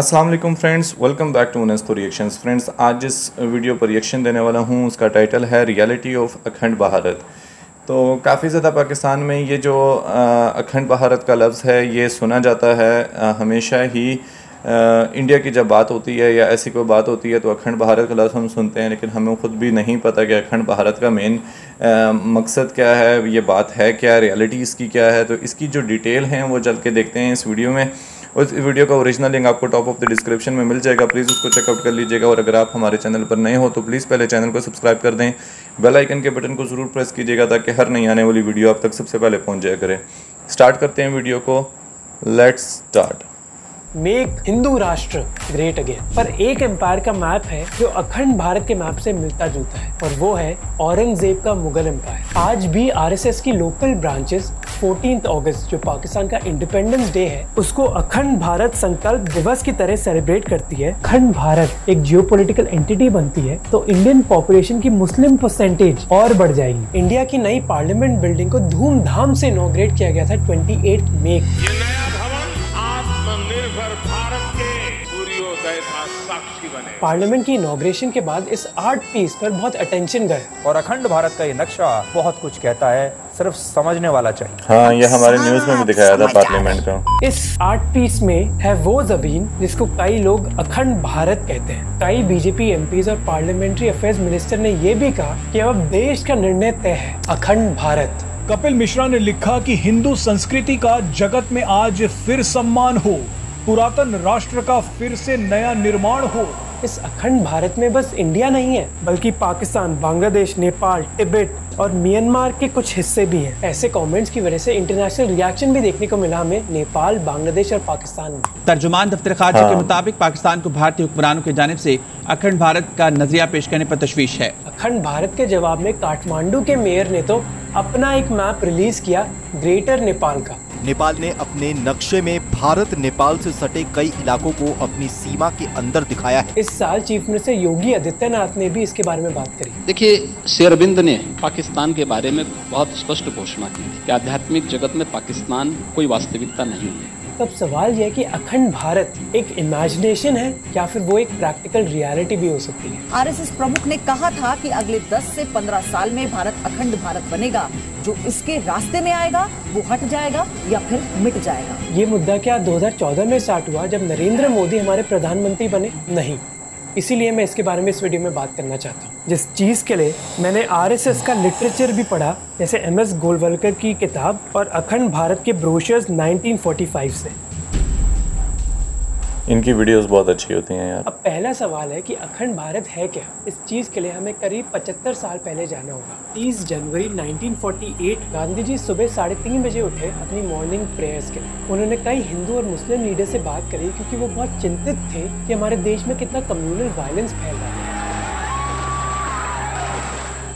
अस्सलाम वालेकुम friends, welcome back to होनेस्तो रिएक्शंस। फ्रेंड्स, आज जिस वीडियो पर रिएक्शन देने वाला हूँ उसका टाइटल है रियलिटी ऑफ अखंड भारत। तो काफ़ी ज़्यादा पाकिस्तान में ये जो अखंड भारत का लफ्ज़ है ये सुना जाता है हमेशा ही। इंडिया की जब बात होती है या ऐसी कोई बात होती है तो अखंड भारत का लफ्ज़ हम सुनते हैं, लेकिन हमें ख़ुद भी नहीं पता कि अखंड भारत का मेन मकसद क्या है, ये बात है क्या, रियलिटी इसकी क्या है। तो इसकी जो डिटेल हैं वो चल के देखते हैं इस वीडियो में। उस वीडियो का ओरिजिनल लिंक आपको टॉप ऑफ द डिस्क्रिप्शन में मिल जाएगा, प्लीज़ उसको चेकआउट कर लीजिएगा। और अगर आप हमारे चैनल पर नए हो तो प्लीज़ पहले चैनल को सब्सक्राइब कर दें, बेल आइकन के बटन को ज़रूर प्रेस कीजिएगा ताकि हर नई आने वाली वीडियो आप तक सबसे पहले पहुंच जाया करें। स्टार्ट करते हैं वीडियो को, लेट्स स्टार्ट। मेक हिंदू राष्ट्र ग्रेट अगेन पर एक एम्पायर का मैप है जो अखंड भारत के मैप से मिलता जुलता है, और वो है औरंगजेब का मुगल एम्पायर। आज भी आरएसएस की लोकल ब्रांचेस 14 अगस्त, जो पाकिस्तान का इंडिपेंडेंस डे है, उसको अखंड भारत संकल्प दिवस की तरह सेलिब्रेट करती है। अखंड भारत एक जियोपॉलिटिकल एंटिटी बनती है तो इंडियन पॉपुलेशन की मुस्लिम परसेंटेज और बढ़ जाएगी। इंडिया की नई पार्लियामेंट बिल्डिंग को धूमधाम से इनॉग्रेट किया गया था 28 मई। पार्लियामेंट की इनॉग्रेशन के बाद इस आर्ट पीस पर बहुत अटेंशन गया, और अखंड भारत का ये नक्शा बहुत कुछ कहता है, सिर्फ समझने वाला चाहिए। हाँ, ये हमारे न्यूज में भी दिखाया था पार्लियामेंट का। इस आर्ट पीस में है वो जमीन जिसको कई लोग अखंड भारत कहते हैं। कई बीजेपी एमपीज और पार्लियामेंट्री अफेयर्स मिनिस्टर ने ये भी कहा कि अब देश का निर्णय तय है, अखंड भारत। कपिल मिश्रा ने लिखा कि हिंदू संस्कृति का जगत में आज फिर सम्मान हो, पुरातन राष्ट्र का फिर से नया निर्माण हो। इस अखंड भारत में बस इंडिया नहीं है, बल्कि पाकिस्तान, बांग्लादेश, नेपाल, तिब्बत और म्यांमार के कुछ हिस्से भी हैं। ऐसे कमेंट्स की वजह से इंटरनेशनल रिएक्शन भी देखने को मिला हमें नेपाल, बांग्लादेश और पाकिस्तान में। तर्जुमान दफ्तर खारजा के मुताबिक पाकिस्तान को भारतीय हुक्मरानों की जानिब से अखंड भारत का नजरिया पेश करने पर तशवीश है। अखंड भारत के जवाब में काठमांडू के मेयर ने तो अपना एक मैप रिलीज किया ग्रेटर नेपाल का। नेपाल ने अपने नक्शे में भारत नेपाल से सटे कई इलाकों को अपनी सीमा के अंदर दिखाया है। इस साल चीफ मिनिस्टर योगी आदित्यनाथ ने भी इसके बारे में बात करी। देखिए, शेर अरविंद ने पाकिस्तान के बारे में बहुत स्पष्ट घोषणा की कि आध्यात्मिक जगत में पाकिस्तान कोई वास्तविकता नहीं है। तब सवाल यह है कि अखंड भारत एक इमेजिनेशन है या फिर वो एक प्रैक्टिकल रियलिटी भी हो सकती है। आरएसएस प्रमुख ने कहा था कि अगले 10 से 15 साल में भारत अखंड भारत बनेगा, जो इसके रास्ते में आएगा वो हट जाएगा या फिर मिट जाएगा। ये मुद्दा क्या 2014 में स्टार्ट हुआ जब नरेंद्र मोदी हमारे प्रधानमंत्री बने? नहीं, इसीलिए मैं इसके बारे में इस वीडियो में बात करना चाहता हूँ, जिस चीज़ के लिए मैंने आरएसएस का लिटरेचर भी पढ़ा, जैसे एमएस गोलवलकर की किताब और अखंड भारत के ब्रोशर्स 1945 से। इनकी वीडियोस बहुत अच्छी होती हैं यार। अब पहला सवाल है कि अखंड भारत है क्या? इस चीज़ के लिए हमें करीब 75 साल पहले जाना होगा। 30 जनवरी 1948 गांधी जी सुबह 3:30 बजे उठे अपनी मॉर्निंग प्रेयर्स के लिए। उन्होंने कई हिंदू और मुस्लिम लीडर से बात करी क्योंकि वो बहुत चिंतित थे कि हमारे देश में कितना कम्युनल वायलेंस फैल रहा है।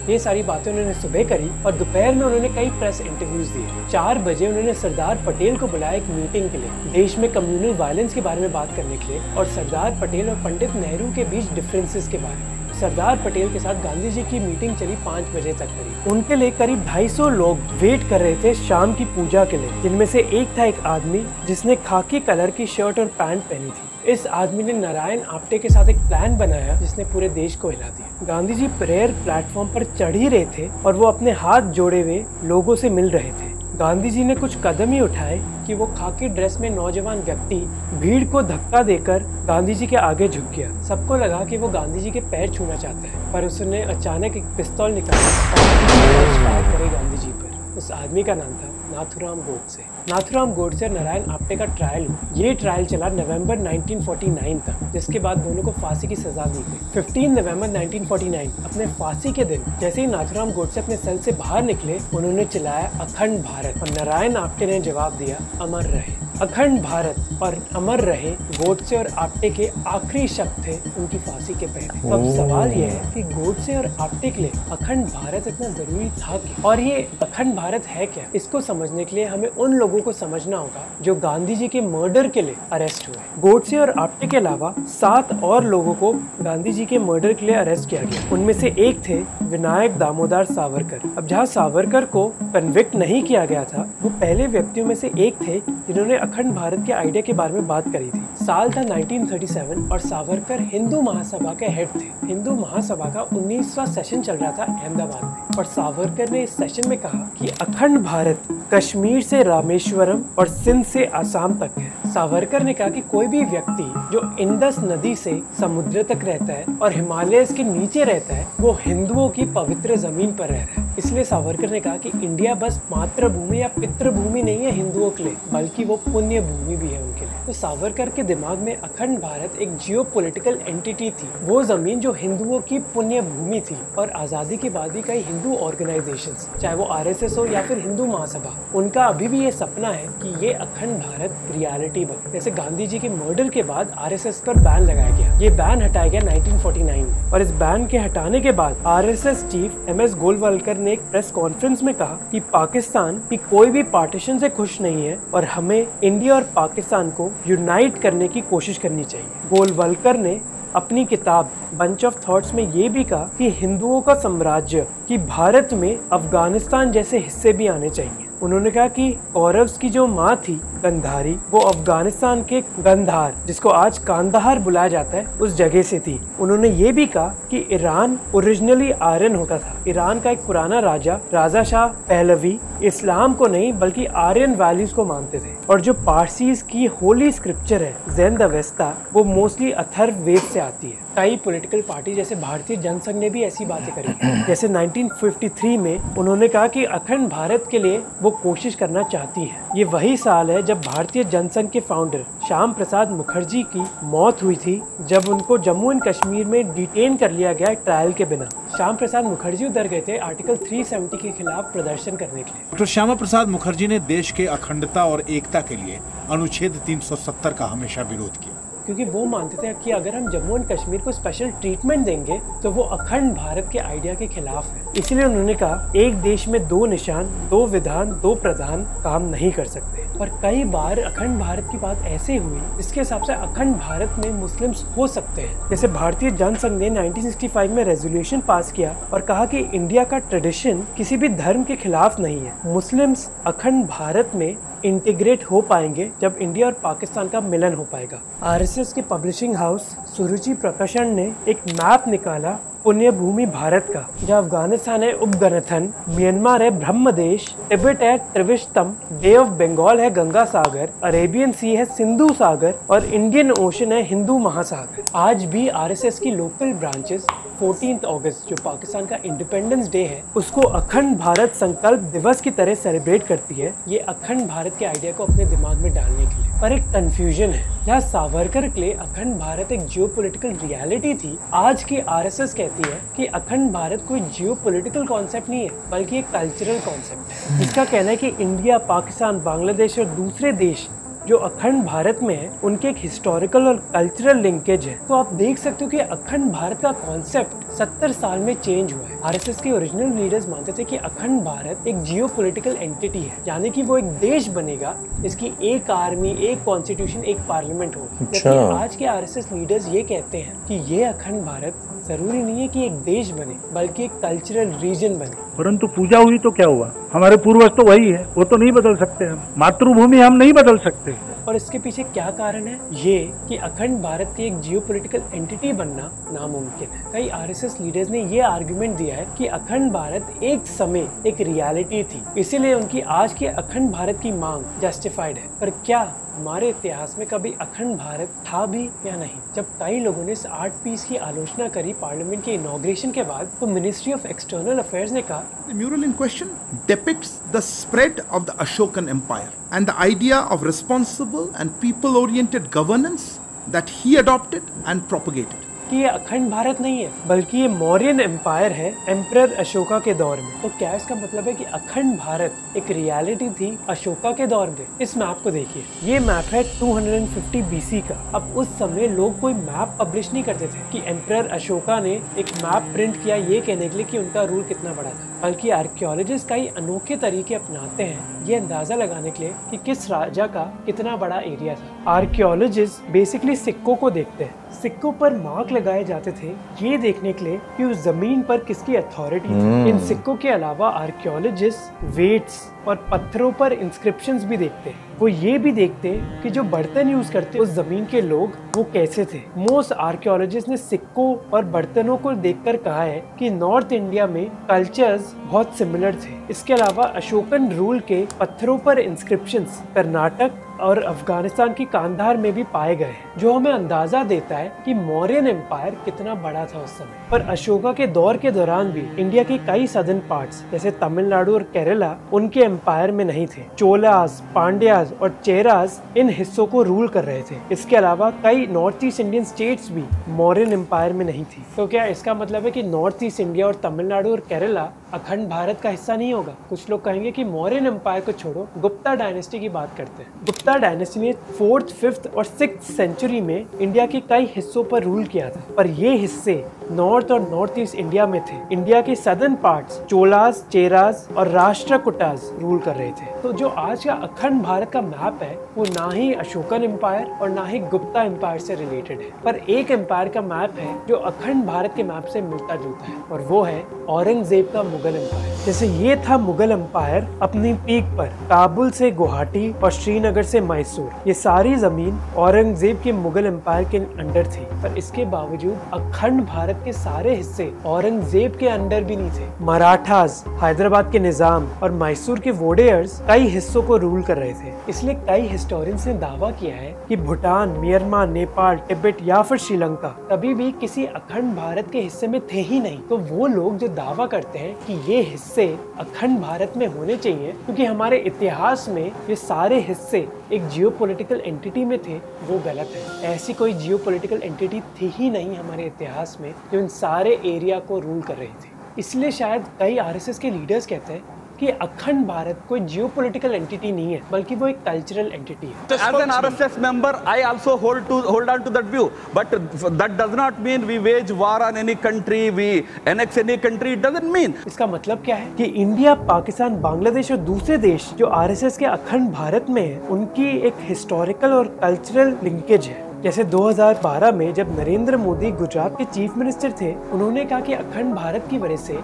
ये सारी बातें उन्होंने सुबह करी और दोपहर में उन्होंने कई प्रेस इंटरव्यूज दिए। 4 बजे उन्होंने सरदार पटेल को बुलाया एक मीटिंग के लिए, देश में कम्युनल वायलेंस के बारे में बात करने के लिए, और सरदार पटेल और पंडित नेहरू के बीच डिफरेंसेस के बारे में। सरदार पटेल के साथ गांधी जी की मीटिंग चली 5 बजे तक करीब। उनके लिए करीब 250 लोग वेट कर रहे थे शाम की पूजा के लिए, जिनमें से एक था एक आदमी जिसने खाकी कलर की शर्ट और पैंट पहनी थी। इस आदमी ने नारायण आपटे के साथ एक प्लान बनाया जिसने पूरे देश को हिला दिया। गांधी जी प्रेयर प्लेटफॉर्म पर चढ़ ही रहे थे और वो अपने हाथ जोड़े हुए लोगों से मिल रहे थे। गांधी जी ने कुछ कदम ही उठाए कि वो खाकी ड्रेस में नौजवान व्यक्ति भीड़ को धक्का देकर गांधी जी के आगे झुक गया। सबको लगा कि वो गांधी जी के पैर छूना चाहता है, पर उसने अचानक एक पिस्तौल निकाला और करे गांधी जी पर। उस आदमी का नाम था नाथुराम गोडसे। नाथुराम गोडसे और नारायण आपटे का ट्रायल, ये ट्रायल चला नवंबर 1949 तक, जिसके बाद दोनों को फांसी की सजा दी गई। 15 नवंबर 1949 अपने फांसी के दिन जैसे ही नाथुराम गोडसे अपने सेल से बाहर निकले, उन्होंने चिल्लाया अखंड भारत, और नारायण आपटे ने जवाब दिया अमर रहे। अखंड भारत और अमर रहे गोडसे और आपटे के आखिरी शब्द थे उनकी फांसी के पहले। अब सवाल यह है कि गोडसे और आपटे के लिए अखंड भारत इतना जरूरी था क्या, और ये अखंड भारत है क्या? इसको समझने के लिए हमें उन लोगों को समझना होगा जो गांधी जी के मर्डर के लिए अरेस्ट हुए। गोडसे और आपटे के अलावा 7 और लोगों को गांधी जी के मर्डर के लिए अरेस्ट किया गया। उनमें से एक थे विनायक दामोदर सावरकर। अब जहाँ सावरकर को कन्विक्ट नहीं किया गया था, वो पहले व्यक्तियों में से एक थे जिन्होंने अखंड भारत के आइडिया के बारे में बात करी थी। साल था 1937 और सावरकर हिंदू महासभा के हेड थे। हिंदू महासभा का 19वां सेशन चल रहा था अहमदाबाद में और सावरकर ने इस सेशन में कहा कि अखंड भारत कश्मीर से रामेश्वरम और सिंध से आसाम तक है। सावरकर ने कहा कि कोई भी व्यक्ति जो इंडस नदी से समुद्र तक रहता है और हिमालय के नीचे रहता है वो हिंदुओं की पवित्र जमीन पर रह रहा है। इसलिए सावरकर ने कहा कि इंडिया बस मातृभूमि या पितृभूमि नहीं है हिंदुओं के लिए, बल्कि वो पुण्य भूमि भी है उनके लिए। तो सावरकर के दिमाग में अखंड भारत एक जियोपॉलिटिकल एंटिटी थी, वो जमीन जो हिंदुओं की पुण्य भूमि थी। और आजादी के बाद भी कई हिंदू ऑर्गेनाइजेशंस, चाहे वो RSS हो या फिर हिंदू महासभा, उनका अभी भी ये सपना है कि ये अखंड भारत रियलिटी बने। जैसे गांधी जी के मर्डर के बाद RSS पर बैन लगाया गया, ये बैन हटाया गया 1949 में। और इस बैन के हटाने के बाद RSS चीफ MS गोलवालकर ने एक प्रेस कॉन्फ्रेंस में कहा कि पाकिस्तान की कोई भी पार्टीशन से खुश नहीं है और हमें इंडिया और पाकिस्तान को यूनाइट करने की कोशिश करनी चाहिए। गोलवालकर ने अपनी किताब बंच ऑफ थॉट्स में ये भी कहा कि हिंदुओं का साम्राज्य कि भारत में अफगानिस्तान जैसे हिस्से भी आने चाहिए। उन्होंने कहा कि कौरव्स की जो माँ थी गंधारी, वो अफगानिस्तान के गंधार, जिसको आज कांदाहार बुलाया जाता है, उस जगह से थी। उन्होंने ये भी कहा कि ईरान ओरिजिनली आर्यन होता था। ईरान का एक पुराना राजा, राजा शाह पहलवी, इस्लाम को नहीं बल्कि आर्यन वैल्यूज को मानते थे। और जो पारसीज की होली स्क्रिप्चर है ज़ेन द वेस्टा, वो मोस्टली अथर्व वेद से आती है। कई पोलिटिकल पार्टी जैसे भारतीय जनसंघ ने भी ऐसी बातें करी। जैसे 1953 में उन्होंने कहा कि अखंड भारत के लिए वो कोशिश करना चाहती है। ये वही साल है जब भारतीय जनसंघ के फाउंडर श्याम प्रसाद मुखर्जी की मौत हुई थी, जब उनको जम्मू एंड कश्मीर में डिटेन कर लिया गया ट्रायल के बिना। श्यामा प्रसाद मुखर्जी उधर गए थे आर्टिकल 370 के खिलाफ प्रदर्शन करने के लिए। डॉक्टर श्यामा प्रसाद मुखर्जी ने देश के अखंडता और एकता के लिए अनुच्छेद 370 का हमेशा विरोध किया, क्योंकि वो मानते थे कि अगर हम जम्मू एंड कश्मीर को स्पेशल ट्रीटमेंट देंगे तो वो अखंड भारत के आइडिया के खिलाफ है। इसलिए उन्होंने कहा एक देश में दो निशान, दो विधान, दो प्रधान काम नहीं कर सकते। और कई बार अखंड भारत की बात ऐसे हुई जिसके हिसाब से अखंड भारत में मुस्लिम्स हो सकते हैं। जैसे भारतीय जनसंघ ने 1965 में रेजोल्यूशन पास किया और कहा कि इंडिया का ट्रेडिशन किसी भी धर्म के खिलाफ नहीं है। मुस्लिम्स अखंड भारत में इंटीग्रेट हो पाएंगे जब इंडिया और पाकिस्तान का मिलन हो पाएगा। RSS के पब्लिशिंग हाउस सुरुचि प्रकाशन ने एक मैप निकाला पुण्य भूमि भारत का, जहाँ अफगानिस्तान है उपगणथन, म्यांमार है ब्रह्मदेश, तिब्बत है त्रिविष्टम, बे ऑफ बंगाल है गंगा सागर, अरेबियन सी है सिंधु सागर और इंडियन ओशन है हिंदू महासागर। आज भी RSS की लोकल ब्रांचेस 14 अगस्त, जो पाकिस्तान का इंडिपेंडेंस डे है, उसको अखंड भारत संकल्प दिवस की तरह सेलिब्रेट करती है, ये अखंड भारत के आइडिया को अपने दिमाग में डालने के लिए। पर एक कंफ्यूजन है, जहाँ सावरकर के लिए अखंड भारत एक जियोपॉलिटिकल रियलिटी थी, आज की RSS कहती है कि अखंड भारत कोई जियोपॉलिटिकल कॉन्सेप्ट नहीं है बल्कि एक कल्चरल कॉन्सेप्ट है। जिसका कहना है कि इंडिया, पाकिस्तान, बांग्लादेश और दूसरे देश जो अखंड भारत में है उनके एक हिस्टोरिकल और कल्चरल लिंकेज है। तो आप देख सकते हो कि अखंड भारत का कॉन्सेप्ट 70 साल में चेंज हुआ है। RSS के ओरिजिनल लीडर्स मानते थे कि अखंड भारत एक जियोपॉलिटिकल एंटिटी है, यानी कि वो एक देश बनेगा जिसकी एक आर्मी, एक कॉन्स्टिट्यूशन, एक पार्लियामेंट होगी। लेकिन आज के RSS लीडर्स ये कहते हैं कि ये अखंड भारत जरूरी नहीं है कि एक देश बने बल्कि एक कल्चरल रीजन बने। परंतु पूजा हुई तो क्या हुआ, हमारे पूर्वज तो वही है, वो तो नहीं बदल सकते हम, मातृभूमि हम नहीं बदल सकते। और इसके पीछे क्या कारण है ये कि अखंड भारत की एक जियोपॉलिटिकल एंटिटी बनना नामुमकिन है। कई RSS लीडर्स ने ये आर्गुमेंट दिया है कि अखंड भारत एक समय एक रियलिटी थी, इसीलिए उनकी आज के अखंड भारत की मांग जस्टिफाइड है। पर क्या हमारे इतिहास में कभी अखंड भारत था भी या नहीं? जब कई लोगों ने इस आर्ट पीस की आलोचना करी पार्लियामेंट के इनॉग्रेशन के बाद, तो मिनिस्ट्री ऑफ एक्सटर्नल अफेयर्स ने कहा the mural in question depicts the spread of the Ashokan empire and the idea of responsible and people oriented governance that he adopted and propagated. कि ये अखंड भारत नहीं है बल्कि ये मौर्यन एम्पायर है एम्परर अशोका के दौर में। तो क्या इसका मतलब है कि अखंड भारत एक रियलिटी थी अशोका के दौर में? इस मैप को देखिए, ये मैप है 250 BC का। अब उस समय लोग कोई मैप पब्लिश नहीं करते थे कि एम्परर अशोका ने एक मैप प्रिंट किया ये कहने के लिए कि उनका रूल कितना बड़ा था, बल्कि आर्कियोलॉजिस्ट कई अनोखे तरीके अपनाते हैं ये अंदाजा लगाने के लिए कि किस राजा का कितना बड़ा एरिया था। आर्कियोलॉजिस्ट बेसिकली सिक्कों को देखते हैं सिक्कों पर मार्क लगाए जाते थे ये देखने के लिए कि उस जमीन पर किसकी अथॉरिटी थी। इन सिक्कों के अलावा आर्कियोलॉजिस्ट वेट्स और पत्थरों पर इंस्क्रिप्शंस भी देखते हैं। वो ये भी देखते हैं कि जो बर्तन यूज करते उस जमीन के लोग वो कैसे थे। मोस्ट आर्कियोलॉजिस्ट ने सिक्कों और बर्तनों को देखकर कहा है कि नॉर्थ इंडिया में कल्चर्स बहुत सिमिलर थे। इसके अलावा अशोकन रूल के पत्थरों पर इंस्क्रिप्शंस कर्नाटक और अफगानिस्तान के कांधार में भी पाए गए हैं, जो हमें अंदाजा देता है कि मौर्यन एम्पायर कितना बड़ा था उस समय। पर अशोका के दौर के दौरान भी इंडिया के कई सदर्न पार्ट्स जैसे तमिलनाडु और केरला उनके एम्पायर में नहीं थे। चोलास, पांड्यास और चेरास इन हिस्सों को रूल कर रहे थे। इसके अलावा कई नॉर्थ ईस्ट इंडियन स्टेट्स भी मौर्यन एम्पायर में नहीं थी। तो क्या इसका मतलब है कि नॉर्थ ईस्ट इंडिया और तमिलनाडु और केरला अखंड भारत का हिस्सा नहीं होगा? कुछ लोग कहेंगे कि मौर्यन एम्पायर को छोड़ो, गुप्ता डायनेस्टी की बात करते हैं। गुप्ता डायनेस्टी ने 4th, 5th और 6th सेंचुरी में इंडिया के कई हिस्सों पर रूल किया था, पर ये हिस्से नॉर्थ और नॉर्थ ईस्ट इंडिया में थे। इंडिया के सदर्न पार्ट्स चोलास, चेरास और राष्ट्रकूटास रूल कर रहे थे। तो जो आज का अखंड भारत का मैप है वो ना ही अशोकन एम्पायर और ना ही गुप्ता एम्पायर से रिलेटेड है, पर एक एम्पायर का मैप है जो अखंड भारत के मैप से मिलता जुलता है, और वो है औरंगजेब का मुगल एम्पायर। जैसे ये था मुगल एम्पायर अपनी पीक पर, काबुल से गुवाहाटी और श्रीनगर से मैसूर, ये सारी जमीन औरंगजेब के मुगल एम्पायर के अंडर थी। पर इसके बावजूद अखंड भारत के सारे हिस्से औरंगजेब के अंडर भी नहीं थे। मराठास, हैदराबाद के निजाम और मैसूर के वोडेयर्स कई हिस्सों को रूल कर रहे थे। इसलिए कई हिस्टोरियंस ने दावा किया है कि भूटान, म्यांमार, नेपाल, तिब्बत या फिर श्रीलंका कभी भी किसी अखंड भारत के हिस्से में थे ही नहीं। तो वो लोग जो दावा करते हैं कि ये हिस्से अखंड भारत में होने चाहिए क्योंकि हमारे इतिहास में ये सारे हिस्से एक जियोपॉलिटिकल एंटिटी में थे, वो गलत है। ऐसी कोई जियोपॉलिटिकल एंटिटी थी ही नहीं हमारे इतिहास में जो इन सारे एरिया को रूल कर रही थी। इसलिए शायद कई आरएसएस के लीडर्स कहते हैं कि अखंड भारत कोई जियोपॉलिटिकल एंटिटी नहीं है, बल्कि वो एक कल्चरल एंटिटी है। So as an RSS member, I also hold on to that view, but that does not mean we wage war on any country, we annex any country. It doesn't mean. इसका मतलब क्या है कि India, Pakistan, Bangladesh और दूसरे देश जो RSS के अखंड भारत में है, उनकी एक हिस्टोरिकल और कल्चरल लिंकेज है। जैसे 2012 में जब नरेंद्र मोदी गुजरात के चीफ मिनिस्टर थे, उन्होंने कहा कि अखंड भारत की वजह से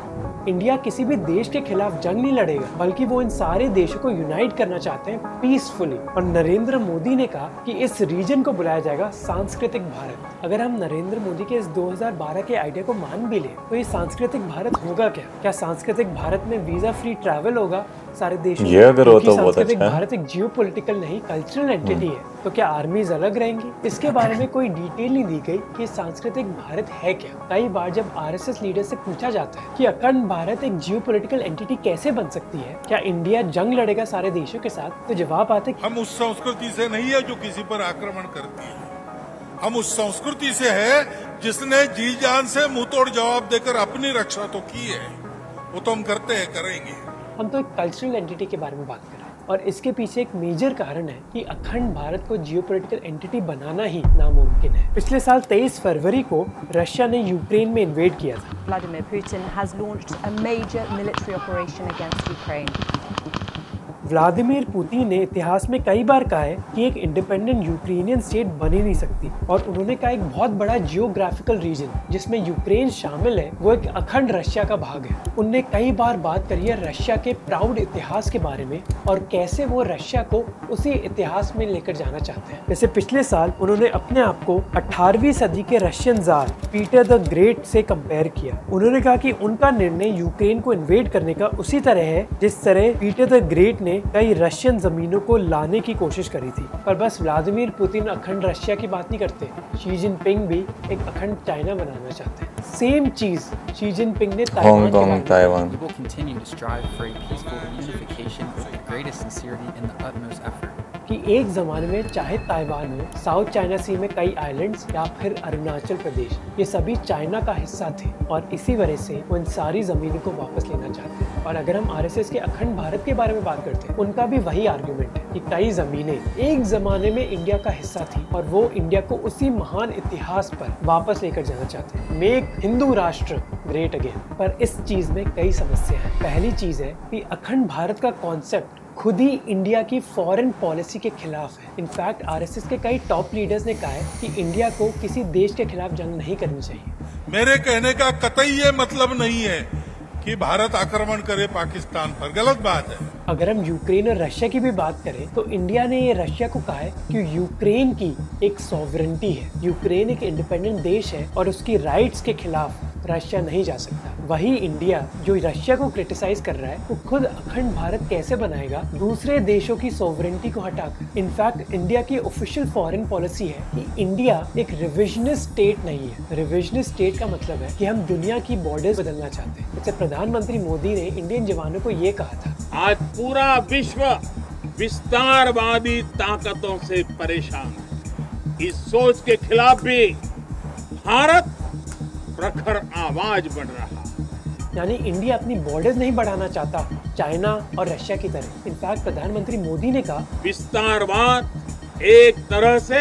इंडिया किसी भी देश के खिलाफ जंग नहीं लड़ेगा, बल्कि वो इन सारे देशों को यूनाइट करना चाहते हैं पीसफुली। और नरेंद्र मोदी ने कहा कि इस रीजन को बुलाया जाएगा सांस्कृतिक भारत। अगर हम नरेंद्र मोदी के इस 2012 के आइडिया को मान भी ले, तो ये सांस्कृतिक भारत होगा क्या? क्या सांस्कृतिक भारत में वीजा फ्री ट्रैवल होगा सारे देशों में? सांस्कृतिक भारत एक जियोपॉलिटिकल नहीं, कल्चरल एंटिटी है। तो क्या आर्मीज अलग रहेंगी? इसके बारे में कोई डिटेल नहीं दी गई कि सांस्कृतिक भारत है क्या। कई बार जब आरएसएस लीडर से पूछा जाता है कि अखंड भारत एक जियोपॉलिटिकल एंटिटी कैसे बन सकती है, क्या इंडिया जंग लड़ेगा सारे देशों के साथ, तो जवाब आते है हम उस संस्कृति से नहीं है जो किसी पर आक्रमण करती है। हम उस संस्कृति से है जिसने जी जान से मुंह तोड़ जवाब देकर अपनी रक्षा तो की है, वो तो हम करते हैं, करेंगे। हम तो एक कल्चरल एंटिटी के बारे में बात कर रहे हैं, और इसके पीछे एक मेजर कारण है कि अखंड भारत को जियोपॉलिटिकल एंटिटी बनाना ही नामुमकिन है। पिछले साल 23 फरवरी को रशिया ने यूक्रेन में इन्वेड किया था। Vladimir Putin has launched a major military operation against Ukraine. Vladimir Putin ने इतिहास में कई बार कहा है कि एक इंडिपेंडेंट यूक्रेनियन स्टेट बनी नहीं सकती, और उन्होंने कहा एक बहुत बड़ा जियोग्राफिकल रीजन जिसमें यूक्रेन शामिल है वो एक अखंड रशिया का भाग है। उनने कई बार बात करी है रशिया के प्राउड इतिहास के बारे में और कैसे वो रशिया को उसी इतिहास में लेकर जाना चाहते हैं। जैसे पिछले साल उन्होंने अपने आप को 18वीं सदी के Russian jar Peter the great से कंपेयर किया। उन्होंने कहा कि उनका निर्णय यूक्रेन को इन्वेड करने का उसी तरह है जिस तरह पीटर द ग्रेट ने कई रशियन जमीनों को लाने की कोशिश करी थी। पर बस व्लादिमीर पुतिन अखंड रशिया की बात नहीं करते, शी जिनपिंग भी एक अखंड चाइना बनाना चाहते हैं। सेम चीज शी जिनपिंग ने ताइवान कि एक जमाने में चाहे ताइवान में, साउथ चाइना सी में कई आइलैंड्स या फिर अरुणाचल प्रदेश, ये सभी चाइना का हिस्सा थे, और इसी वजह से वो इन सारी जमीनों को वापस लेना चाहते हैं। और अगर हम आरएसएस के अखंड भारत के बारे में बात करते हैं, उनका भी वही आर्ग्यूमेंट है कि कई जमीनें एक जमाने में इंडिया का हिस्सा थी और वो इंडिया को उसी महान इतिहास पर वापस लेकर जाना चाहते हैं। मेक हिंदू राष्ट्र ग्रेट अगेन। पर इस चीज में कई समस्या है। पहली चीज है कि अखंड भारत का कॉन्सेप्ट खुद ही इंडिया की फॉरेन पॉलिसी के खिलाफ है। इनफैक्ट आरएसएस के कई टॉप लीडर्स ने कहा है कि इंडिया को किसी देश के खिलाफ जंग नहीं करनी चाहिए। मेरे कहने का कतई ये मतलब नहीं है कि भारत आक्रमण करे पाकिस्तान पर, गलत बात है। अगर हम यूक्रेन और रशिया की भी बात करें तो इंडिया ने ये रशिया को कहा है कि यूक्रेन की एक सॉवरेंटी है, यूक्रेन एक इंडिपेंडेंट देश है और उसकी राइट्स के खिलाफ रशिया नहीं जा सकता। वही इंडिया जो रशिया को क्रिटिसाइज कर रहा है वो खुद अखंड भारत कैसे बनाएगा दूसरे देशों की सॉवरेंटी को हटाकर। इनफैक्ट इंडिया की ऑफिशियल फॉरेन पॉलिसी है कि इंडिया एक रिविजनिस्ट स्टेट नहीं है। रिविजनिस्ट स्टेट का मतलब है कि हम दुनिया की बॉर्डर्स बदलना चाहते हैं। इससे प्रधानमंत्री मोदी ने इंडियन जवानों को ये कहा था, आज पूरा विश्व विस्तारवादी ताकतों से परेशान है। इस सोच के खिलाफ भी भारत प्रखर आवाज बढ़ रहा है। यानी इंडिया अपनी बॉर्डर्स नहीं बढ़ाना चाहता चाइना और रशिया की तरह। इनफैक्ट प्रधानमंत्री मोदी ने कहा, विस्तारवाद एक तरह से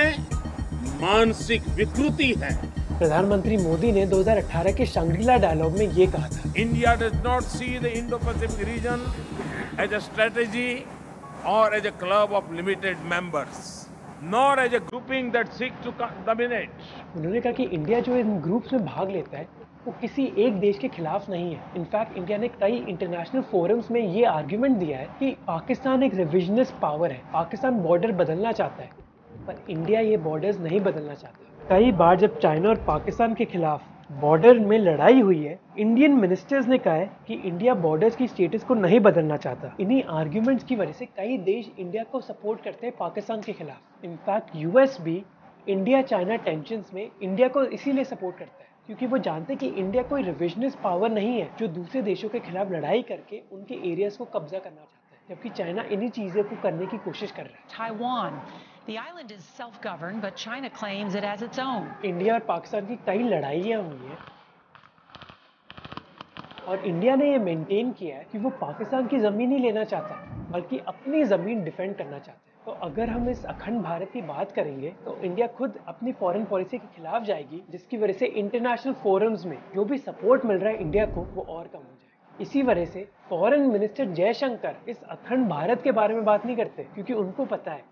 मानसिक विकृति है। प्रधानमंत्री मोदी ने 2018 के शंग्रीला डायलॉग में ये कहा था, India does not see the Indo-Pacific region as a strategy और as a club of limited members, not as a grouping that seeks to dominate. उन्होंने कहा कि इंडिया जो इन ग्रुप्स में भाग लेता है वो किसी एक देश के खिलाफ नहीं है। इनफैक्ट इंडिया ने कई इंटरनेशनल फोरम्स में ये आर्ग्यूमेंट दिया है कि पाकिस्तान एक रिविजनिस्ट पावर है, पाकिस्तान बॉर्डर बदलना चाहता है, पर इंडिया ये बॉर्डर्स नहीं बदलना चाहता। कई बार जब चाइना और पाकिस्तान के खिलाफ बॉर्डर में लड़ाई हुई है, इंडियन मिनिस्टर्स ने कहा है कि इंडिया बॉर्डर्स की स्टेटस को नहीं बदलना चाहता। इन्हीं आर्ग्यूमेंट्स की वजह से कई देश इंडिया को सपोर्ट करते हैं पाकिस्तान के खिलाफ। इनफैक्ट यूएस भी इंडिया चाइना टेंशंस में इंडिया को इसीलिए सपोर्ट करता है क्योंकि वो जानते हैं कि इंडिया कोई रिविजनिस्ट पावर नहीं है जो दूसरे देशों के खिलाफ लड़ाई करके उनके एरियाज को कब्जा करना चाहता है, जबकि चाइना इन्हीं चीज़ों को करने की कोशिश कर रहा है। Taiwan The island is self-governed, but China claims it as its own. India और पाकिस्तान की कई लड़ाइयाँ हुई हैं और इंडिया ने ये मेंटेन किया है कि वो पाकिस्तान की ज़मीन ही लेना चाहता है, बल्कि अपनी ज़मीन डिफेंड करना चाहता है। तो अगर हम इस अखंड भारत की बात करेंगे तो इंडिया खुद अपनी फॉरेन पॉलिसी के खिलाफ जाएगी, जिसकी वजह से इंटरनेशनल फोरम्स में जो भी सपोर्ट मिल रहा है इंडिया को वो और कम हो जाएगा। इसी वजह से फॉरेन मिनिस्टर जयशंकर इस अखंड भारत के बारे में बात नहीं करते, क्योंकि उनको पता है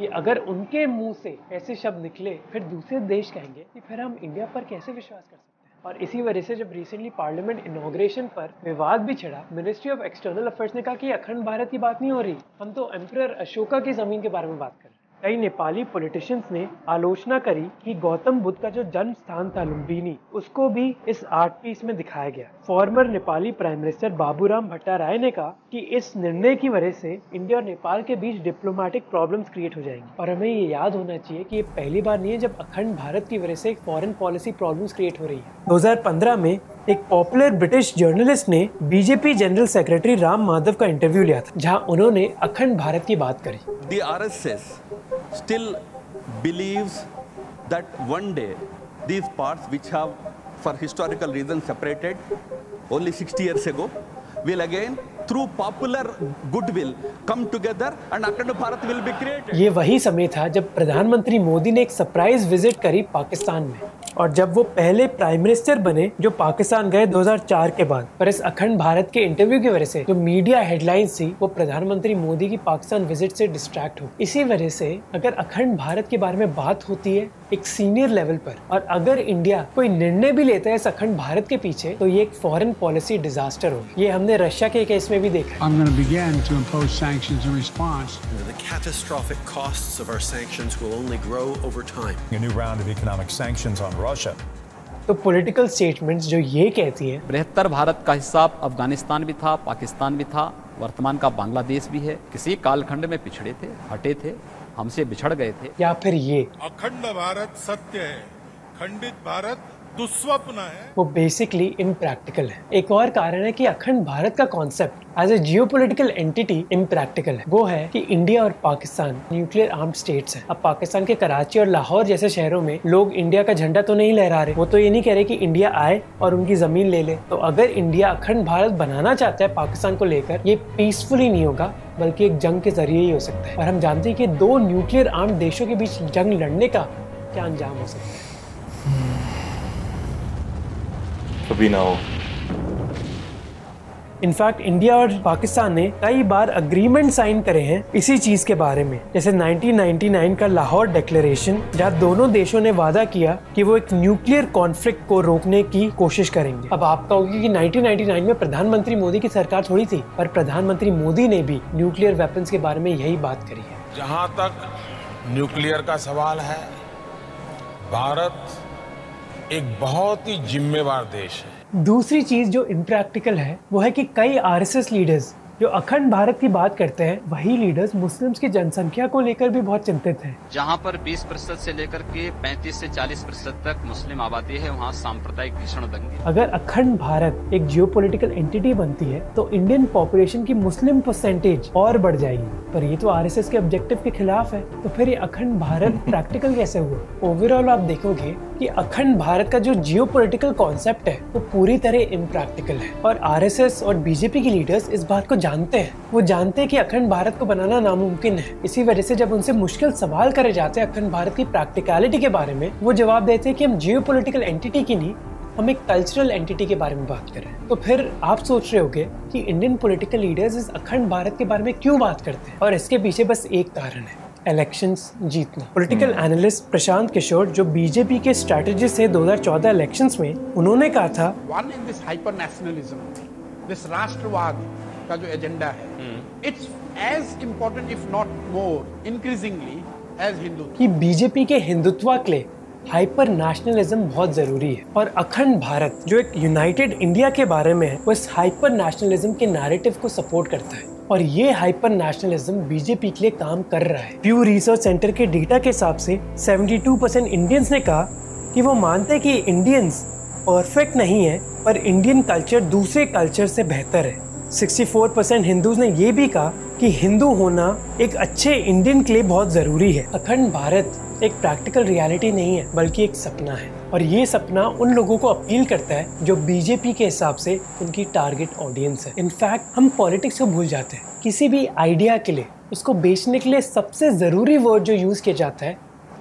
कि अगर उनके मुंह से ऐसे शब्द निकले फिर दूसरे देश कहेंगे कि फिर हम इंडिया पर कैसे विश्वास कर सकते हैं। और इसी वजह से जब रिसेंटली पार्लियामेंट इनॉग्रेशन पर विवाद भी छिड़ा, मिनिस्ट्री ऑफ एक्सटर्नल अफेयर्स ने कहा कि अखंड भारत की बात नहीं हो रही, हम तो एम्परर अशोका की जमीन के बारे में बात कर रहे हैं। कई नेपाली पॉलिटिशियंस ने आलोचना करी कि गौतम बुद्ध का जो जन्म स्थान था लुम्बिनी, उसको भी इस आर्ट पीस में दिखाया गया। Former Nepali prime minister Baburam Bhattarai ने कहा कि इस निर्णय की वजह से इंडिया और नेपाल के बीच डिप्लोमेटिक प्रॉब्लम्स क्रिएट हो जाएंगी। और हमें ये याद होना चाहिए कि ये पहली बार नहीं है जब अखंड भारत की वजह से फॉरेन पॉलिसी प्रॉब्लम्स क्रिएट हो रही है। 2015 में एक पॉपुलर ब्रिटिश जर्नलिस्ट ने BJP general secretary Ram Madhav का इंटरव्यू लिया था, जहां उन्होंने अखंड भारत की बात करी। The RSS still believes that one day these parts which have for historical reasons separated only 60 years ago will again through popular goodwill come together and Akhand Bharat will be created. ये वही समय था जब प्रधानमंत्री मोदी ने एक surprise visit करी पाकिस्तान में और जब वो पहले प्राइम मिनिस्टर बने जो पाकिस्तान गए 2004 के बाद। पर इस अखंड भारत के इंटरव्यू की वजह से जो मीडिया हेडलाइंस थी वो प्रधानमंत्री मोदी की पाकिस्तान विजिट से डिस्ट्रैक्ट हो। इसी वजह से अगर अखंड भारत के बारे में बात होती है एक सीनियर लेवल पर, और अगर इंडिया कोई निर्णय भी लेता है इस अखंड भारत के पीछे, तो ये एक फॉरेन पॉलिसी डिजास्टर होगी। ये हमने रशिया के केस में भी देखा। I'm going to begin to impose sanctions in response. The catastrophic costs of our sanctions will only grow over time. A new round of economic sanctions on Russia. तो political statements जो ये कहती है, 72 भारत का हिस्सा अफगानिस्तान भी था, पाकिस्तान भी था, वर्तमान का बांग्लादेश भी है, किसी कालखंड में पिछड़े थे, हटे थे, हमसे बिछड़ गए थे, या फिर ये अखंड भारत सत्य है, खंडित भारत दुस्वप्न है, वो बेसिकली इम्प्रैक्टिकल है। एक और कारण है कि अखंड भारत का concept as a geopolitical entity impractical है। वो है कि इंडिया और पाकिस्तान न्यूक्लियर आर्म्ड स्टेट्स हैं। अब पाकिस्तान के कराची और लाहौर जैसे शहरों में लोग इंडिया का झंडा तो नहीं लहरा रहे, वो तो ये नहीं कह रहे कि इंडिया आए और उनकी जमीन ले ले। तो अगर इंडिया अखंड भारत बनाना चाहता है पाकिस्तान को लेकर, ये पीसफुली नहीं होगा बल्कि एक जंग के जरिए ही हो सकता है। और हम जानते हैं कि दो न्यूक्लियर आर्म्ड देशों के बीच जंग लड़ने का क्या अंजाम हो सकता है। कभी ना हो। इनफैक्ट इंडिया और पाकिस्तान ने कई बार अग्रीमेंट साइन करे हैं इसी चीज के बारे में, जैसे 1999 का लाहौर डिक्लेरेशन, जहाँ दोनों देशों ने वादा किया कि वो एक न्यूक्लियर कॉन्फ्लिक्ट को रोकने की कोशिश करेंगे। अब आप कहोगे कि 1999 में प्रधानमंत्री मोदी की सरकार थोड़ी थी, पर प्रधानमंत्री मोदी ने भी न्यूक्लियर वेपन्स के बारे में यही बात करी है। जहाँ तक न्यूक्लियर का सवाल है, भारत एक बहुत ही जिम्मेवार देश है। दूसरी चीज जो इम्प्रैक्टिकल है वो है कि कई आरएसएस लीडर्स जो अखंड भारत की बात करते हैं, वही लीडर्स मुस्लिम्स की जनसंख्या को लेकर भी बहुत चिंतित हैं। जहां पर 20% से लेकर के 35 से 40% तक मुस्लिम आबादी है, वहां सांप्रदायिक भीषण दंगे। अगर अखंड भारत एक जियोपॉलिटिकल एंटिटी बनती है तो इंडियन पॉपुलेशन की मुस्लिम परसेंटेज और बढ़ जाएगी, पर ये तो आरएसएस के ऑब्जेक्टिव के खिलाफ है। तो फिर ये अखंड भारत प्रैक्टिकल कैसे हुआ? ओवरऑल आप देखोगे कि अखंड भारत का जो जियोपॉलिटिकल कॉन्सेप्ट है वो पूरी तरह इम्प्रैक्टिकल है, और आरएसएस और बीजेपी की लीडर्स इस बात को जानते हैं। वो जानते हैं कि अखंड भारत को बनाना नामुमकिन है, इसी वजह से जब उनसे मुश्किल सवाल करे जाते हैं अखंड भारत की प्रैक्टिकलिटी के बारे में, वो जवाब देते हैं कि हम जियोपॉलिटिकल एंटिटी की नहीं, हम एक कल्चरल एंटिटी के बारे में बात कर रहे हैं। तो फिर आप सोच रहे होंगे कि इंडियन पॉलिटिकल लीडर्स इस अखंड भारत के बारे में क्यों बात करते हैं, और इसके पीछे बस एक कारण है, इलेक्शंस जीतना। पॉलिटिकल एनालिस्ट प्रशांत किशोर, जो बीजेपी के स्ट्रेटेजिस्ट है 2014 इलेक्शंस में, उन्होंने कहा था, one is this hyper nationalism, this राष्ट्रवाद का जो एजेंडा है, it's as important if not more increasingly as Hindutva. कि बीजेपी के हिंदुत्व के लिए हाइपर नेशनलिज्म बहुत जरूरी है, और अखंड भारत जो एक यूनाइटेड इंडिया के बारे में है, वो इस हाइपर नेशनलिज्म के नैरेटिव को सपोर्ट करता है, और ये हाइपर नेशनलिज्म बीजेपी के लिए काम कर रहा है। प्यू रिसर्च सेंटर के डेटा के हिसाब से 72% इंडियंस ने कहा कि वो मानते हैं कि इंडियंस परफेक्ट नहीं है, पर इंडियन कल्चर दूसरे कल्चर से बेहतर है। 64% हिंदूज ने ये भी कहा कि हिंदू होना एक अच्छे इंडियन के लिए बहुत ज़रूरी है। अखंड भारत एक प्रैक्टिकल रियलिटी नहीं है, बल्कि एक सपना है, और ये सपना उन लोगों को अपील करता है जो बीजेपी के हिसाब से उनकी टारगेट ऑडियंस है। इनफैक्ट हम पॉलिटिक्स को भूल जाते हैं। किसी भी आइडिया के लिए उसको बेचने के लिए सबसे ज़रूरी वर्ड जो यूज़ किया जाता है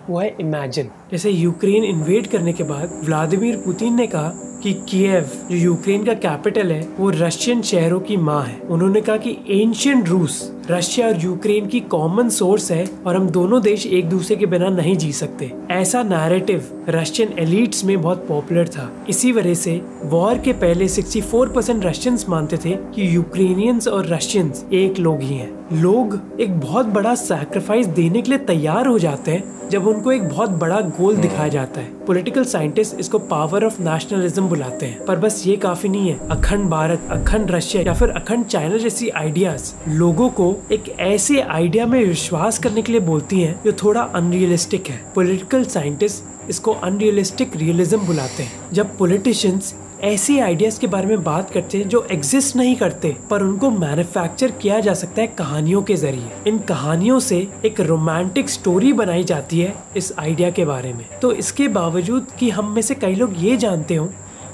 वो है इमेजिन। जैसे यूक्रेन इन्वेड करने के बाद व्लादिमीर पुतिन ने कहा कि कीव, जो यूक्रेन का कैपिटल है, वो रशियन शहरों की माँ है। उन्होंने कहा कि एंशिएंट रूस रशिया और यूक्रेन की कॉमन सोर्स है, और हम दोनों देश एक दूसरे के बिना नहीं जी सकते। ऐसा नैरेटिव रशियन एलिट्स में बहुत पॉपुलर था। इसी वजह से वॉर के पहले 64% रशियंस मानते थे कि यूक्रेनियंस और रशियंस एक लोग ही हैं। लोग एक बहुत बड़ा सैक्रिफाइस देने के लिए तैयार हो जाते हैं जब उनको एक बहुत बड़ा गोल दिखाया जाता है। पॉलिटिकल साइंटिस्ट इसको पावर ऑफ नेशनलिज्म बुलाते हैं, पर बस ये काफी नहीं है। अखंड भारत, अखंड रशिया या फिर अखंड चाइना जैसी आइडियाज लोगों को एक ऐसे आइडिया में विश्वास करने के लिए बोलती हैं जो थोड़ा अनरियलिस्टिक है। पॉलिटिकल साइंटिस्ट इसको अनरियलिस्टिक रियलिज्म बुलाते हैं। जब पॉलिटिशियंस ऐसे आइडियाज के बारे में बात करते हैं जो एग्जिस्ट नहीं करते, पर उनको मैन्युफैक्चर किया जा सकता है कहानियों के जरिए। इन कहानियों से एक रोमांटिक स्टोरी बनाई जाती है इस आइडिया के बारे में। तो इसके बावजूद कि हम में से कई लोग ये जानते हो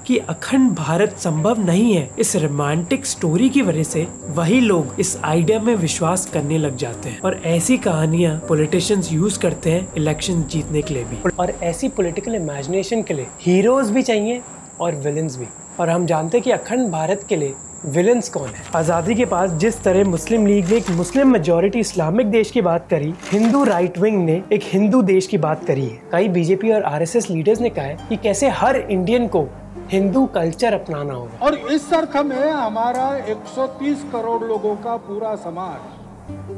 कि अखंड भारत संभव नहीं है, इस रोमांटिक स्टोरी की वजह से वही लोग इस आइडिया में विश्वास करने लग जाते हैं, और ऐसी कहानियां पॉलिटिशियंस यूज करते हैं इलेक्शन जीतने के लिए भी। और ऐसी पॉलिटिकल इमेजिनेशन के लिए हीरोज भी चाहिए और विलन्स भी, और हम जानते हैं कि अखंड भारत के लिए विलन्स कौन है। आज़ादी के बाद जिस तरह मुस्लिम लीग ने एक मुस्लिम मेजोरिटी इस्लामिक देश की बात करी, हिंदू राइट विंग ने एक हिंदू देश की बात करी है। कई बीजेपी और आरएसएस लीडर्स ने कहा है कि कैसे हर इंडियन को हिंदू कल्चर अपनाना होगा, और इस अर्थ में हमारा 130 करोड़ लोगों का पूरा समाज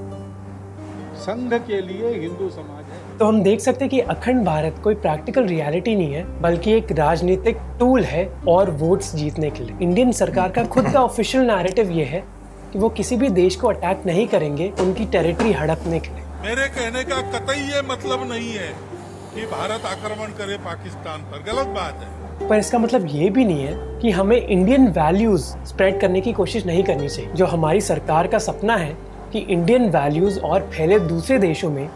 संघ के लिए हिंदू समाज है। तो हम देख सकते हैं कि अखंड भारत कोई प्रैक्टिकल रियलिटी नहीं है, बल्कि एक राजनीतिक टूल है और वोट्स जीतने के लिए। इंडियन सरकार का खुद का ऑफिशियल नैरेटिव ये है कि वो किसी भी देश को अटैक नहीं करेंगे उनकी टेरिटरी हड़पने के लिए। मेरे कहने का कतई ये मतलब नहीं है कि भारत आक्रमण करे पाकिस्तान पर, गलत बात है, पर इसका मतलब ये भी नहीं है कि हमें इंडियन वैल्यूज स्प्रेड करने की कोशिश नहीं करनी चाहिए। जो हमारी सरकार का सपना है कि इंडियन वैल्यूज और फैले दूसरे देशों में,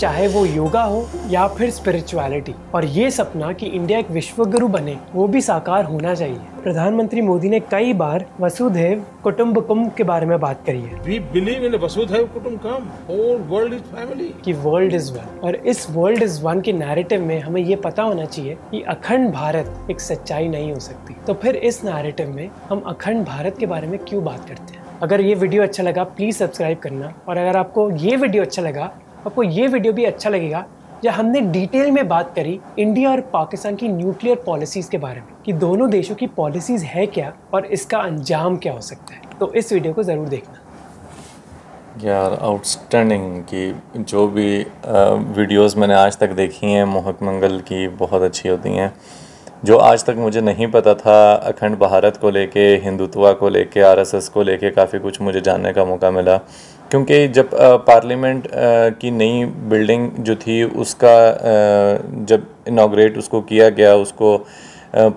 चाहे वो योगा हो या फिर स्पिरिचुअलिटी। और ये सपना कि इंडिया एक विश्वगुरु बने वो भी साकार होना चाहिए। प्रधानमंत्री मोदी ने कई बार वसुधैव कुटुंबकम के बारे में बात करी है। We believe in Vasudhaiva Kutumbakam, whole world is family, कि वर्ल्ड इज वन। और इस वर्ल्ड इज वन के नैरेटिव में हमें ये पता होना चाहिए कि अखंड भारत एक सच्चाई नहीं हो सकती। तो फिर इस नैरेटिव में हम अखंड भारत के बारे में क्यों बात करते हैं। अगर ये वीडियो अच्छा लगा प्लीज़ सब्सक्राइब करना, और अगर आपको ये वीडियो अच्छा लगा आपको ये वीडियो भी अच्छा लगेगा जहाँ हमने डिटेल में बात करी इंडिया और पाकिस्तान की न्यूक्लियर पॉलिसीज़ के बारे में कि दोनों देशों की पॉलिसीज़ है क्या और इसका अंजाम क्या हो सकता है। तो इस वीडियो को ज़रूर देखना। यार आउटस्टैंडिंग कि जो भी वीडियोस मैंने आज तक देखी हैं मोहक मंगल की बहुत अच्छी होती हैं। जो आज तक मुझे नहीं पता था अखंड भारत को लेके, हिंदुत्व को लेके, आरएसएस को लेके काफ़ी कुछ मुझे जानने का मौका मिला। क्योंकि जब पार्लियामेंट की नई बिल्डिंग जो थी उसका जब इनॉग्रेट उसको किया गया, उसको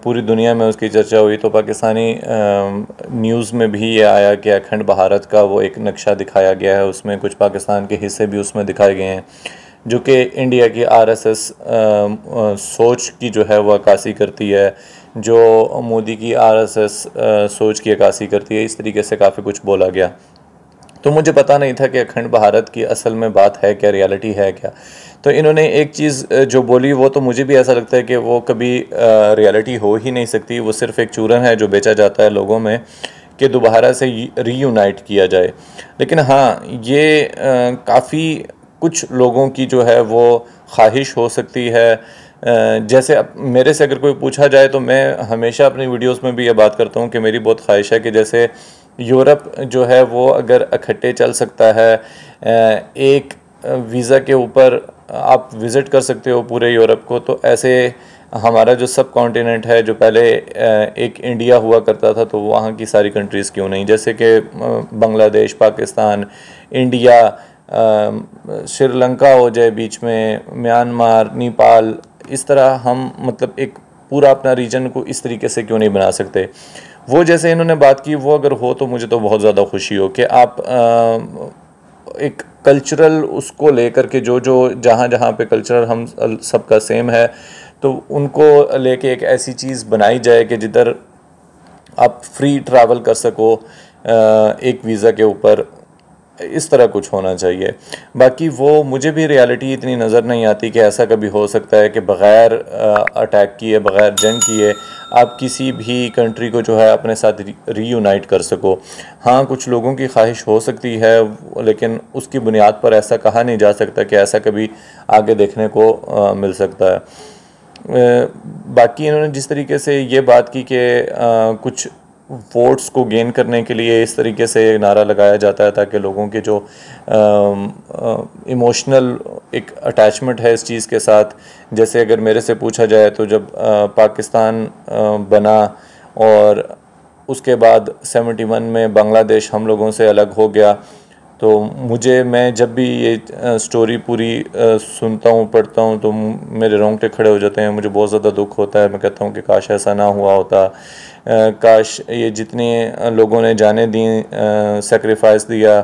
पूरी दुनिया में उसकी चर्चा हुई, तो पाकिस्तानी न्यूज़ में भी ये आया कि अखंड भारत का वो एक नक्शा दिखाया गया है, उसमें कुछ पाकिस्तान के हिस्से भी उसमें दिखाए गए हैं, जो कि इंडिया की आरएसएस सोच की जो है वो अक्कासी करती है, जो मोदी की आरएसएस सोच की अक्कासी करती है। इस तरीके से काफ़ी कुछ बोला गया। तो मुझे पता नहीं था कि अखंड भारत की असल में बात है क्या, रियलिटी है क्या। तो इन्होंने एक चीज़ जो बोली वो तो मुझे भी ऐसा लगता है कि वो कभी रियलिटी हो ही नहीं सकती। वो सिर्फ़ एक चूरन है जो बेचा जाता है लोगों में कि दोबारा से रीयूनाइट किया जाए। लेकिन हाँ, ये काफ़ी कुछ लोगों की जो है वो ख्वाहिश हो सकती है। जैसे अब मेरे से अगर कोई पूछा जाए तो मैं हमेशा अपनी वीडियोस में भी ये बात करता हूँ कि मेरी बहुत ख्वाहिश है कि जैसे यूरोप जो है वो अगर इकट्ठे चल सकता है, एक वीज़ा के ऊपर आप विज़िट कर सकते हो पूरे यूरोप को, तो ऐसे हमारा जो सब कॉन्टिनेंट है, जो पहले एक इंडिया हुआ करता था, तो वहाँ की सारी कंट्रीज़ क्यों नहीं, जैसे कि बांग्लादेश, पाकिस्तान, इंडिया, श्रीलंका हो जाए बीच में, म्यांमार, नेपाल, इस तरह हम मतलब एक पूरा अपना रीजन को इस तरीके से क्यों नहीं बना सकते। वो जैसे इन्होंने बात की वो अगर हो तो मुझे तो बहुत ज़्यादा खुशी हो कि आप एक कल्चरल उसको लेकर के जो जहाँ जहाँ पे कल्चरल हम सबका सेम है तो उनको लेके एक ऐसी चीज़ बनाई जाए कि जिधर आप फ्री ट्रैवल कर सको एक वीज़ा के ऊपर। इस तरह कुछ होना चाहिए। बाकी वो मुझे भी रियलिटी इतनी नज़र नहीं आती कि ऐसा कभी हो सकता है कि बग़ैर अटैक किए, बग़ैर जंग किए आप किसी भी कंट्री को जो है अपने साथ रीयूनाइट कर सको। हाँ, कुछ लोगों की ख्वाहिश हो सकती है लेकिन उसकी बुनियाद पर ऐसा कहा नहीं जा सकता कि ऐसा कभी आगे देखने को मिल सकता है। बाकी इन्होंने जिस तरीके से ये बात की कि कुछ वोट्स को गेन करने के लिए इस तरीके से नारा लगाया जाता है ताकि लोगों के जो इमोशनल एक अटैचमेंट है इस चीज़ के साथ, जैसे अगर मेरे से पूछा जाए तो जब पाकिस्तान बना और उसके बाद 71 में बांग्लादेश हम लोगों से अलग हो गया, तो मुझे मैं जब भी ये स्टोरी पूरी सुनता हूँ, पढ़ता हूँ, तो मेरे रोंगटे खड़े हो जाते हैं। मुझे बहुत ज़्यादा दुख होता है। मैं कहता हूँ कि काश ऐसा ना हुआ होता, काश ये जितने लोगों ने जाने दी, सेक्रीफाइस दिया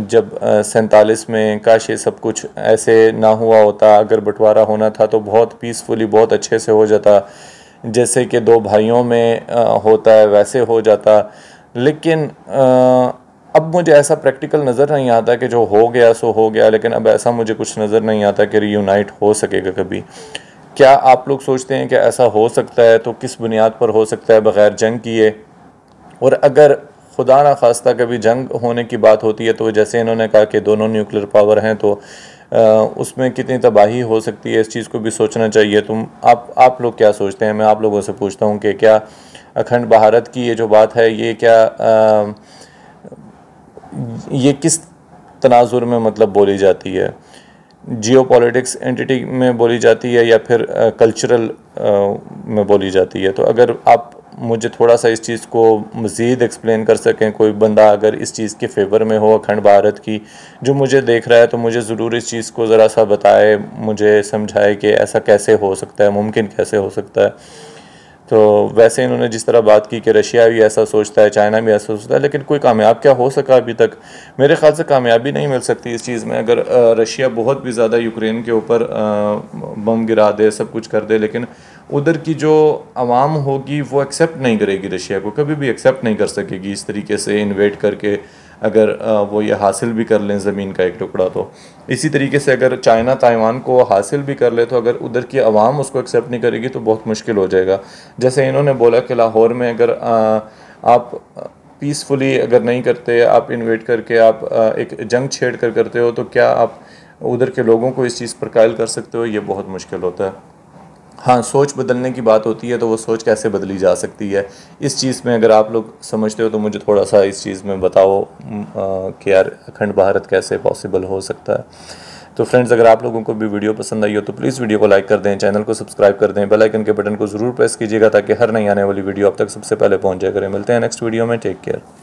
जब 47 में, काश ये सब कुछ ऐसे ना हुआ होता। अगर बंटवारा होना था तो बहुत पीसफुली, बहुत अच्छे से हो जाता, जैसे कि दो भाइयों में होता है वैसे हो जाता। लेकिन अब मुझे ऐसा प्रैक्टिकल नज़र नहीं आता कि जो हो गया सो हो गया, लेकिन अब ऐसा मुझे कुछ नज़र नहीं आता कि रीयूनाइट हो सकेगा कभी। क्या आप लोग सोचते हैं कि ऐसा हो सकता है? तो किस बुनियाद पर हो सकता है बग़ैर जंग किए? और अगर खुदा ना खास्ता कभी जंग होने की बात होती है तो जैसे इन्होंने कहा कि दोनों न्यूक्लियर पावर हैं, तो उसमें कितनी तबाही हो सकती है, इस चीज़ को भी सोचना चाहिए। तुम आप लोग क्या सोचते हैं? मैं आप लोगों से पूछता हूँ कि क्या अखंड भारत की ये जो बात है ये क्या ये किस तनाजुर में मतलब बोली जाती है? जियोपॉलिटिक्स एंटिटी में बोली जाती है या फिर कल्चरल में बोली जाती है? तो अगर आप मुझे थोड़ा सा इस चीज़ को मज़ीद एक्सप्लेन कर सकें, कोई बंदा अगर इस चीज़ के फेवर में हो अखंड भारत की, जो मुझे देख रहा है, तो मुझे ज़रूर इस चीज़ को ज़रा सा बताए, मुझे समझाए कि ऐसा कैसे हो सकता है, मुमकिन कैसे हो सकता है। तो वैसे इन्होंने जिस तरह बात की कि रशिया भी ऐसा सोचता है, चाइना भी ऐसा सोचता है, लेकिन कोई कामयाब क्या हो सका अभी तक? मेरे ख्याल से कामयाबी नहीं मिल सकती इस चीज़ में। अगर रशिया बहुत भी ज़्यादा यूक्रेन के ऊपर बम गिरा दे, सब कुछ कर दे, लेकिन उधर की जो आवाम होगी वो एक्सेप्ट नहीं करेगी, रशिया को कभी भी एक्सेप्ट नहीं कर सकेगी इस तरीके से इन्वेट करके, अगर वो ये हासिल भी कर लें ज़मीन का एक टुकड़ा। तो इसी तरीके से अगर चाइना ताइवान को हासिल भी कर ले तो अगर उधर की आवाम उसको एक्सेप्ट नहीं करेगी तो बहुत मुश्किल हो जाएगा। जैसे इन्होंने बोला कि लाहौर में अगर आप पीसफुली अगर नहीं करते, आप इन्वेट करके आप एक जंग छेड़ कर करते हो, तो क्या आप उधर के लोगों को इस चीज़ पर कायल कर सकते हो? ये बहुत मुश्किल होता है। हाँ, सोच बदलने की बात होती है तो वो सोच कैसे बदली जा सकती है, इस चीज़ में अगर आप लोग समझते हो तो मुझे थोड़ा सा इस चीज़ में बताओ कि यार अखंड भारत कैसे पॉसिबल हो सकता है। तो फ्रेंड्स, अगर आप लोगों को भी वीडियो पसंद आई हो तो प्लीज़ वीडियो को लाइक कर दें, चैनल को सब्सक्राइब कर दें, बेल आइकन के बटन को ज़रूर प्रेस कीजिएगा ताकि हर नई आने वाली वीडियो आप तक सबसे पहले पहुँच जाए करें। मिलते हैं नेक्स्ट वीडियो में, टेक केयर।